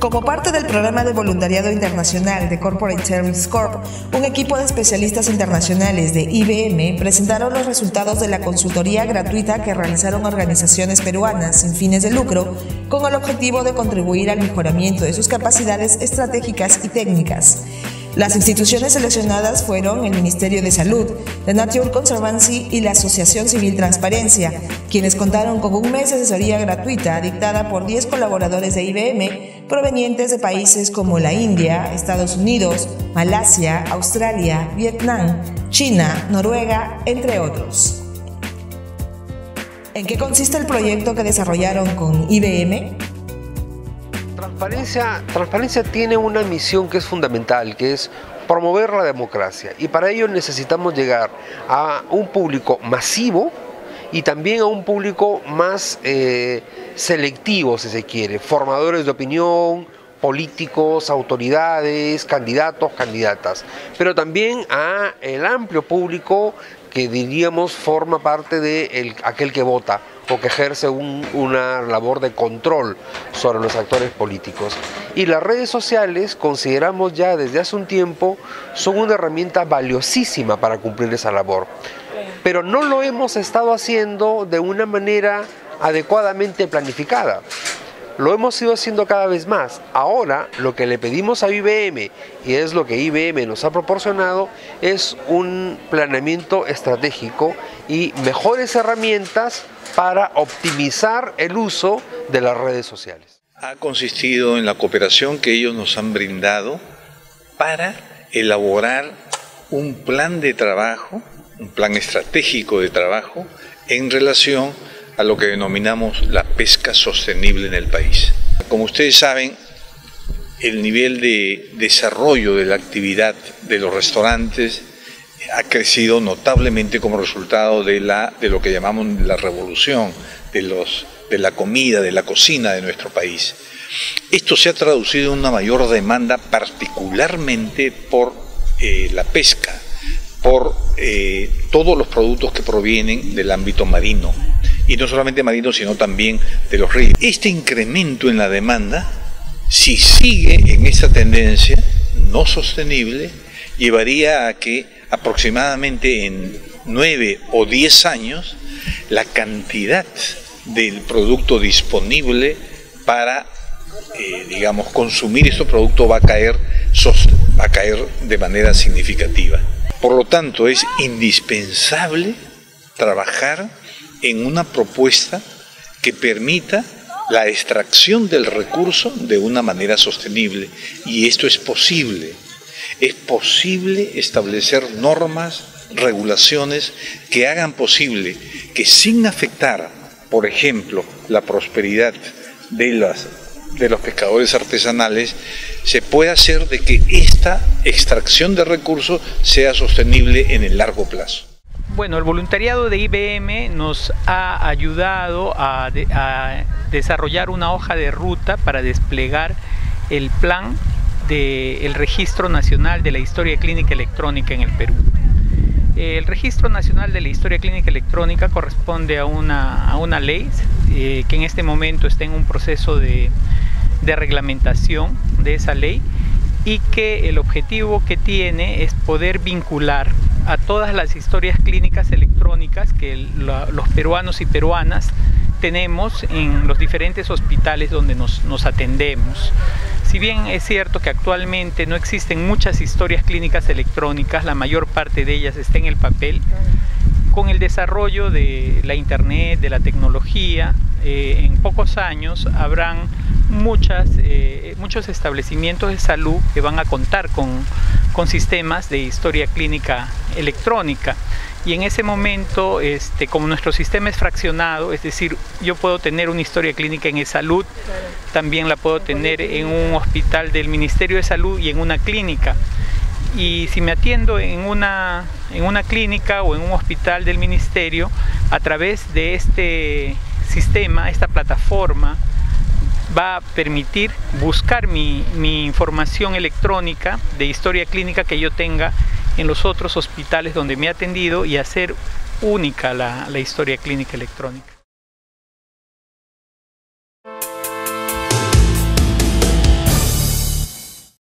Como parte del programa de voluntariado internacional de Corporate Service Corps, un equipo de especialistas internacionales de IBM presentaron los resultados de la consultoría gratuita que realizaron organizaciones peruanas sin fines de lucro con el objetivo de contribuir al mejoramiento de sus capacidades estratégicas y técnicas. Las instituciones seleccionadas fueron el Ministerio de Salud, The Nature Conservancy y la Asociación Civil Transparencia, quienes contaron con un mes de asesoría gratuita dictada por 10 colaboradores de IBM provenientes de países como la India, Estados Unidos, Malasia, Australia, Vietnam, China, Noruega, entre otros. ¿En qué consiste el proyecto que desarrollaron con IBM? Transparencia tiene una misión que es fundamental, que es promover la democracia, y para ello necesitamos llegar a un público masivo y también a un público más selectivo, si se quiere, formadores de opinión, políticos, autoridades, candidatos, candidatas, pero también a el amplio público que diríamos forma parte de aquel que vota o que ejerce una labor de control sobre los actores políticos. Y las redes sociales, consideramos ya desde hace un tiempo, son una herramienta valiosísima para cumplir esa labor. Pero no lo hemos estado haciendo de una manera adecuadamente planificada. Lo hemos ido haciendo cada vez más. Ahora lo que le pedimos a IBM, y es lo que IBM nos ha proporcionado, es un planeamiento estratégico y mejores herramientas para optimizar el uso de las redes sociales. Ha consistido en la cooperación que ellos nos han brindado para elaborar un plan de trabajo, un plan estratégico de trabajo en relación a lo que denominamos la pesca sostenible en el país. Como ustedes saben, el nivel de desarrollo de la actividad de los restaurantes ha crecido notablemente como resultado de lo que llamamos la revolución de la comida, de la cocina de nuestro país. Esto se ha traducido en una mayor demanda, particularmente por la pesca, por todos los productos que provienen del ámbito marino. Y no solamente marino, sino también de los ríos. Este incremento en la demanda, si sigue en esta tendencia no sostenible, llevaría a que aproximadamente en 9 o 10 años la cantidad del producto disponible para, digamos, consumir estos productos va a caer de manera significativa. Por lo tanto, es indispensable trabajar en una propuesta que permita la extracción del recurso de una manera sostenible. Y esto es posible. Es posible establecer normas, regulaciones que hagan posible que, sin afectar, por ejemplo, la prosperidad de los pescadores artesanales, se pueda hacer de que esta extracción de recursos sea sostenible en el largo plazo. Bueno, el voluntariado de IBM nos ha ayudado a desarrollar una hoja de ruta para desplegar el plan del Registro Nacional de la Historia Clínica Electrónica en el Perú. El Registro Nacional de la Historia Clínica Electrónica corresponde a una ley que en este momento está en un proceso de reglamentación de esa ley, y que el objetivo que tiene es poder vincular a todas las historias clínicas electrónicas que los peruanos y peruanas tenemos en los diferentes hospitales donde nos atendemos. Si bien es cierto que actualmente no existen muchas historias clínicas electrónicas, la mayor parte de ellas está en el papel, con el desarrollo de la internet, de la tecnología, en pocos años habrán muchos establecimientos de salud que van a contar con sistemas de historia clínica electrónica, y en ese momento, como nuestro sistema es fraccionado, es decir, yo puedo tener una historia clínica en eSalud, también la puedo tener en un hospital del Ministerio de Salud y en una clínica, y si me atiendo en una clínica o en un hospital del ministerio, a través de este sistema, esta plataforma va a permitir buscar mi información electrónica de historia clínica que yo tenga en los otros hospitales donde me he atendido, y hacer única la historia clínica electrónica.